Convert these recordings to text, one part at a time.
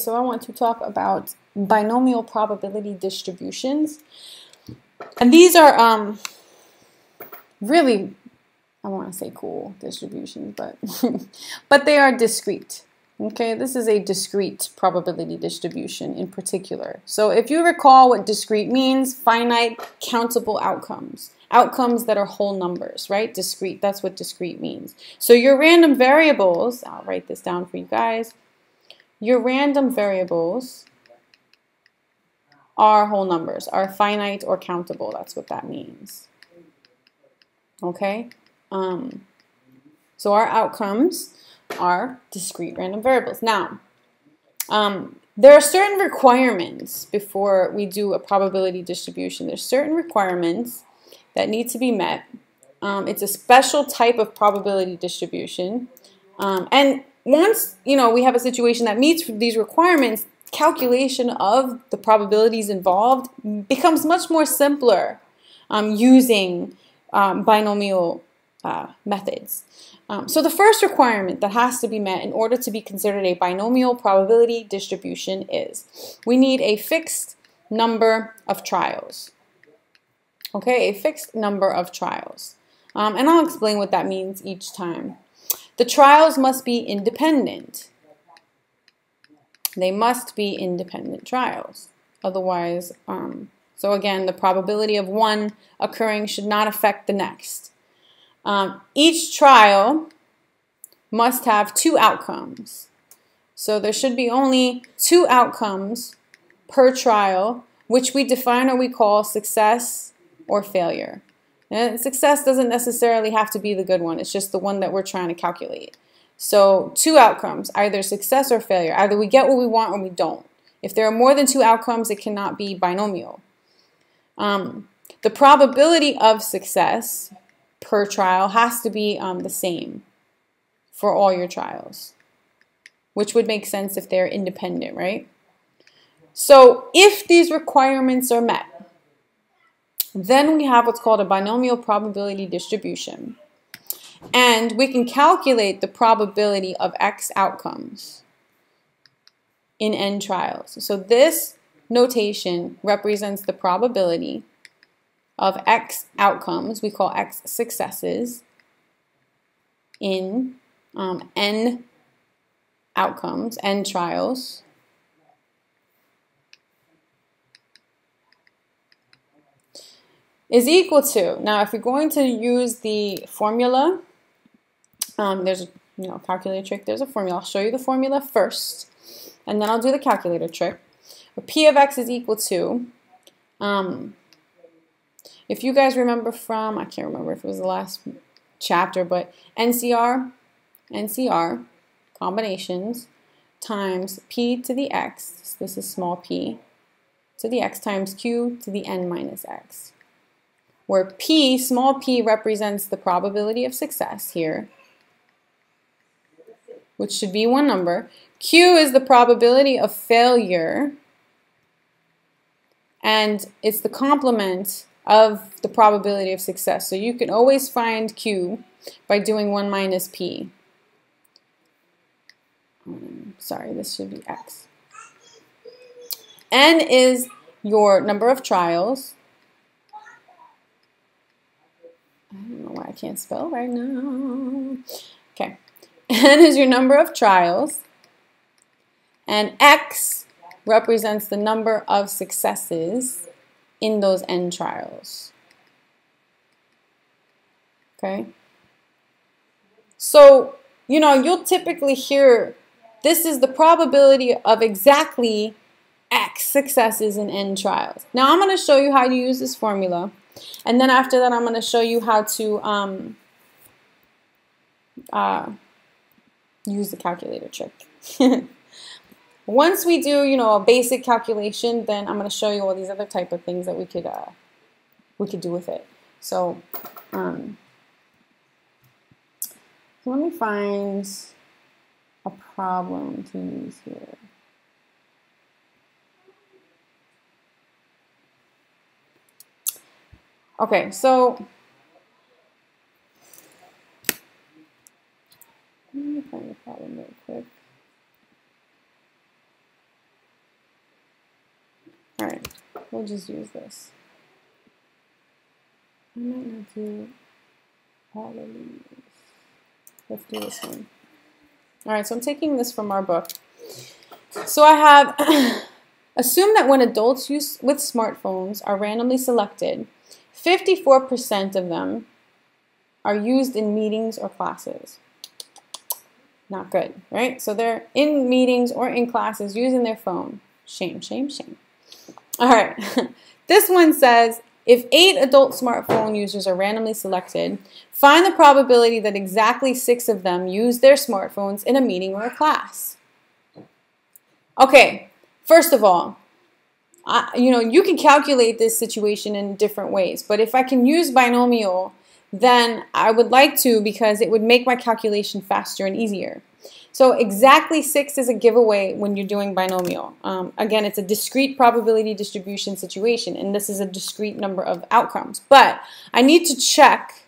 So I want to talk about binomial probability distributions. And these are really, I want to say cool distributions, but but they are discrete. Okay, this is a discrete probability distribution in particular. So if you recall what discrete means, finite, countable outcomes. Outcomes that are whole numbers, right? Discrete, that's what discrete means. So your random variables, I'll write this down for you guys. Your random variables are whole numbers, are finite or countable. That's what that means. Okay? So our outcomes are discrete random variables. Now, there are certain requirements before we do a probability distribution. There's certain requirements that need to be met. It's a special type of probability distribution. And once, you know, we have a situation that meets these requirements, calculation of the probabilities involved becomes much more simpler using binomial methods. So the first requirement that has to be met in order to be considered a binomial probability distribution is we need a fixed number of trials. Okay, a fixed number of trials. And I'll explain what that means each time. The trials must be independent. They must be independent trials. Otherwise, so again, the probability of one occurring should not affect the next. Each trial must have two outcomes. So there should be only two outcomes per trial, which we define or we call success or failure. And success doesn't necessarily have to be the good one. It's just the one that we're trying to calculate. So two outcomes, either success or failure. Either we get what we want or we don't. If there are more than two outcomes, it cannot be binomial. The probability of success per trial has to be the same for all your trials, which would make sense if they're independent, right? So if these requirements are met, then we have what's called a binomial probability distribution. And we can calculate the probability of X outcomes in N trials. So this notation represents the probability of X outcomes, we call X successes, in N outcomes, N trials. Is equal to, now if you're going to use the formula, there's a calculator trick, there's a formula, I'll show you the formula first, and then I'll do the calculator trick. But P of X is equal to, if you guys remember from, I can't remember if it was the last chapter, but NCR, combinations, times P to the X, this is small p, to the X times Q to the N minus X. Where P, small p, represents the probability of success here, which should be one number. Q is the probability of failure, and it's the complement of the probability of success. So you can always find Q by doing 1 minus P. Sorry, this should be X. N is your number of trials. I don't know why I can't spell right now. Okay. N is your number of trials. And X represents the number of successes in those N trials. Okay? So, you'll typically hear this is the probability of exactly X successes in N trials. Now, I'm going to show you how to use this formula. And then after that, I'm going to show you how to use the calculator trick. Once we do, a basic calculation, then I'm going to show you all these other type of things that we could do with it. So let me find a problem to use here. Okay, so let me find the problem real quick. Alright, we'll just use this. I might not do all of these. Let's do this one. Alright, so I'm taking this from our book. So I have, assume that when adults used with smartphones are randomly selected, 54% of them are used in meetings or classes. Not good, right? So they're in meetings or in classes using their phone. Shame, shame, shame. All right, this one says, if 8 adult smartphone users are randomly selected, find the probability that exactly 6 of them use their smartphones in a meeting or a class. Okay, first of all, you can calculate this situation in different ways, but if I can use binomial, then I would like to because it would make my calculation faster and easier. So exactly 6 is a giveaway when you're doing binomial. Again, it's a discrete probability distribution situation, and this is a discrete number of outcomes. But I need to check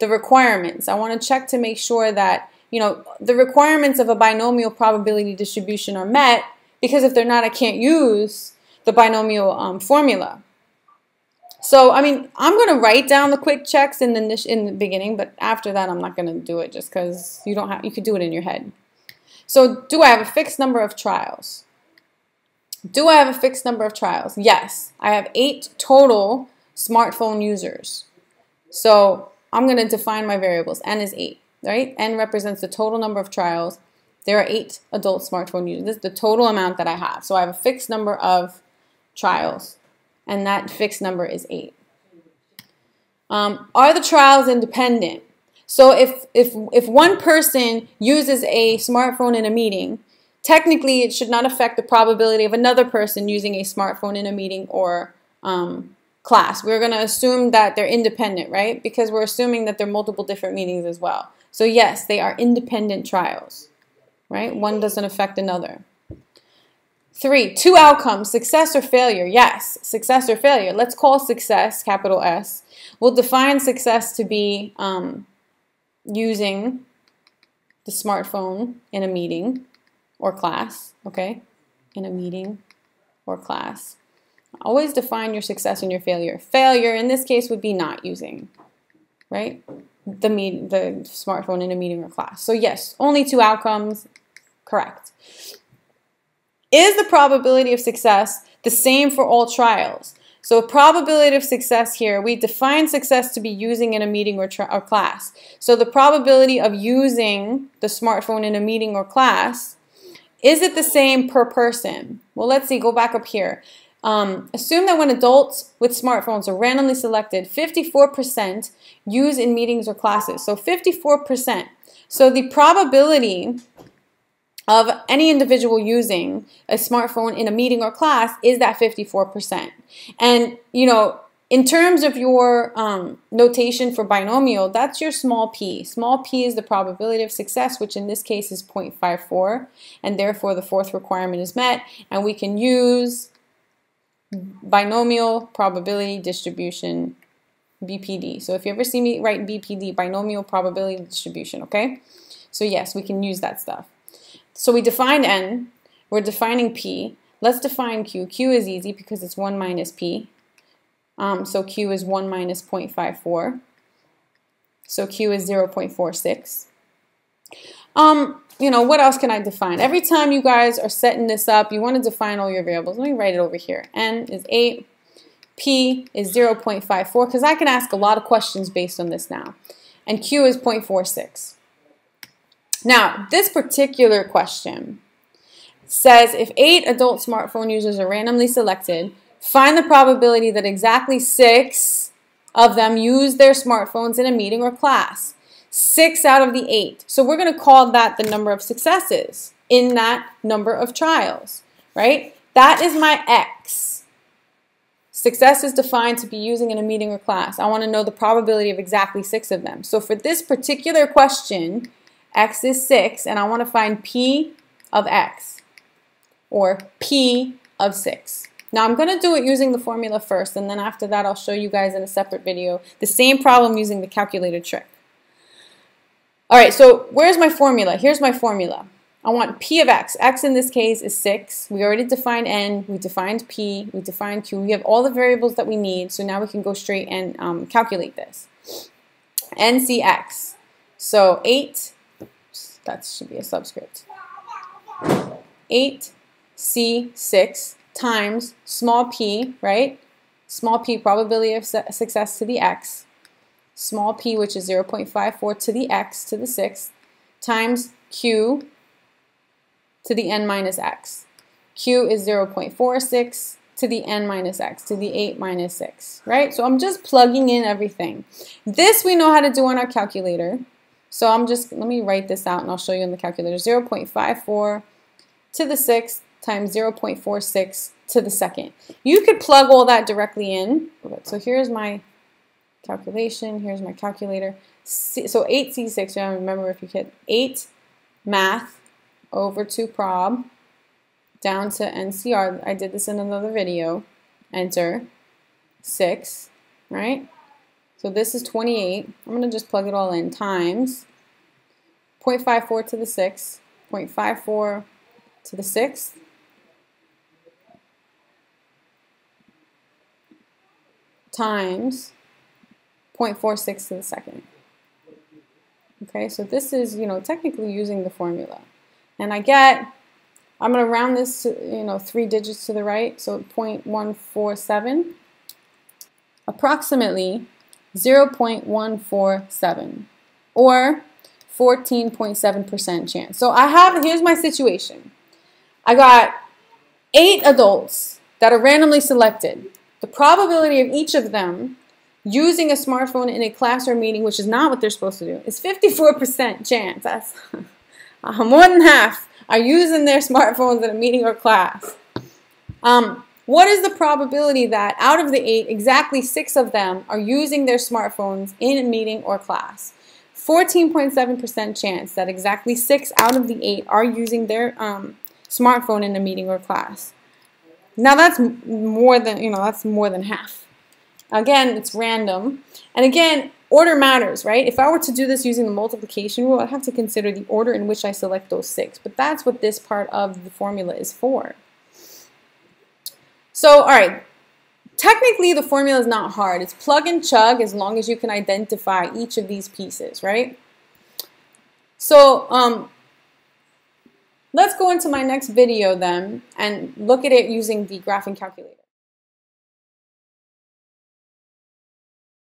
the requirements. I want to check to make sure that the requirements of a binomial probability distribution are met, because if they're not, I can't use the binomial formula. So, I mean, I'm going to write down the quick checks in the beginning, but after that I'm not going to do it just because you could do it in your head. So, do I have a fixed number of trials? Do I have a fixed number of trials? Yes. I have 8 total smartphone users. So, I'm going to define my variables. N is 8, right? N represents the total number of trials. There are 8 adult smartphone users. This is the total amount that I have. So, I have a fixed number of trials. And that fixed number is 8. Are the trials independent? So if one person uses a smartphone in a meeting, technically it should not affect the probability of another person using a smartphone in a meeting or class. We're going to assume that they're independent, right? Because we're assuming that there are multiple different meetings as well. So yes, they are independent trials, right? One doesn't affect another. 3, 2 outcomes, success or failure. Yes, success or failure. Let's call success, capital S. We'll define success to be using the smartphone in a meeting or class, okay? In a meeting or class. Always define your success and your failure. Failure, in this case, would be not using, right? The smartphone in a meeting or class. So yes, only 2 outcomes, correct. Is the probability of success the same for all trials? So probability of success here, we define success to be using in a meeting or class. So the probability of using the smartphone in a meeting or class, is it the same per person? Well, let's see, go back up here. Assume that when adults with smartphones are randomly selected, 54% use in meetings or classes. So 54%. So the probability of any individual using a smartphone in a meeting or class is that 54%. And, in terms of your notation for binomial, that's your small p. Small p is the probability of success, which in this case is 0.54, and therefore the 4th requirement is met, and we can use binomial probability distribution, BPD. So if you ever see me write BPD, binomial probability distribution, okay? So yes, we can use that stuff. So we defined n, we're defining p, let's define q. Q is easy because it's 1 minus p, so q is 1 minus 0.54, so q is 0.46. What else can I define? Every time you guys are setting this up, you want to define all your variables. Let me write it over here. N is 8, p is 0.54, because I can ask a lot of questions based on this now, and q is 0.46. Now, this particular question says, if 8 adult smartphone users are randomly selected, find the probability that exactly 6 of them use their smartphones in a meeting or class. 6 out of the 8. So we're going to call that the number of successes in that number of trials, right? That is my x. Success is defined to be using in a meeting or class. I want to know the probability of exactly 6 of them. So for this particular question, x is 6, and I want to find p of x, or p of 6. Now I'm going to do it using the formula first, and then after that I'll show you guys in a separate video the same problem using the calculator trick. Alright, so where's my formula? Here's my formula. I want P of X. X in this case is 6. We already defined N, we defined P, we defined Q. We have all the variables that we need, so now we can go straight and calculate this. NCX. So 8, that should be a subscript. 8C6 times small p, right? Small p, probability of success to the x. Small p, which is 0.54 to the x to the 6th, times q to the n minus x. Q is 0.46 to the n minus x, to the 8 minus 6, right? So I'm just plugging in everything. This we know how to do on our calculator. So I'm just, let me write this out and I'll show you in the calculator. 0.54 to the 6th times 0.46 to the 2nd. You could plug all that directly in. So here's my calculation, here's my calculator. So 8C6, yeah, remember if you could, 8 math over 2 prob down to NCR. I did this in another video. Enter 6, right? So this is 28. I'm going to just plug it all in. Times 0.54 to the 6th, 0.54 to the 6th, times 0.46 to the 2nd. Okay, so this is, you know, technically using the formula. And I get, I'm going to round this to, you know, 3 digits to the right, so 0.147, approximately 0.147, or 14.7% chance. So I have, here's my situation. I got 8 adults that are randomly selected. The probability of each of them using a smartphone in a class or meeting, which is not what they're supposed to do, is 54% chance. That's more than half are using their smartphones in a meeting or class. What is the probability that out of the 8, exactly 6 of them are using their smartphones in a meeting or class? 14.7% chance that exactly 6 out of the 8 are using their smartphone in a meeting or class. Now that's more than, you know, that's more than half. Again, it's random. And again, order matters, right? If I were to do this using the multiplication rule, I'd have to consider the order in which I select those 6. But that's what this part of the formula is for. So, all right, technically the formula is not hard. It's plug and chug as long as you can identify each of these pieces, right? So, let's go into my next video then and look at it using the graphing calculator.